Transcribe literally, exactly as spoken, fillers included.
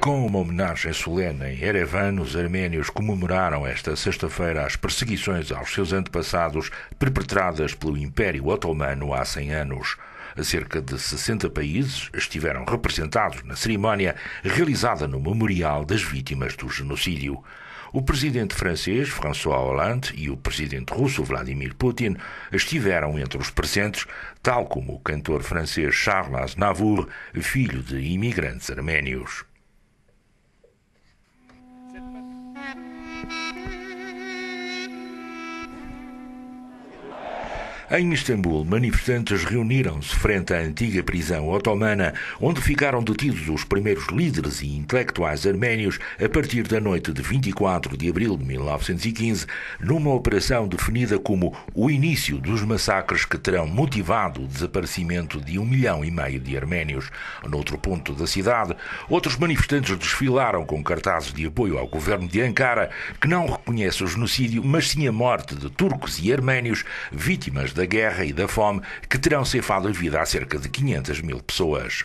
Com uma homenagem solene em Erevan, os arménios comemoraram esta sexta-feira as perseguições aos seus antepassados perpetradas pelo Império Otomano há cem anos. Cerca de sessenta países estiveram representados na cerimónia realizada no Memorial das Vítimas do Genocídio. O presidente francês, François Hollande, e o presidente russo, Vladimir Putin, estiveram entre os presentes, tal como o cantor francês Charles Aznavour, filho de imigrantes arménios. Em Istambul, manifestantes reuniram-se frente à antiga prisão otomana, onde ficaram detidos os primeiros líderes e intelectuais arménios a partir da noite de vinte e quatro de abril de mil novecentos e quinze, numa operação definida como o início dos massacres que terão motivado o desaparecimento de um milhão e meio de arménios. Noutro ponto da cidade, outros manifestantes desfilaram com cartazes de apoio ao governo de Ankara, que não reconhece o genocídio, mas sim a morte de turcos e arménios, vítimas da guerra e da fome, que terão ceifado a vida a cerca de quinhentas mil pessoas.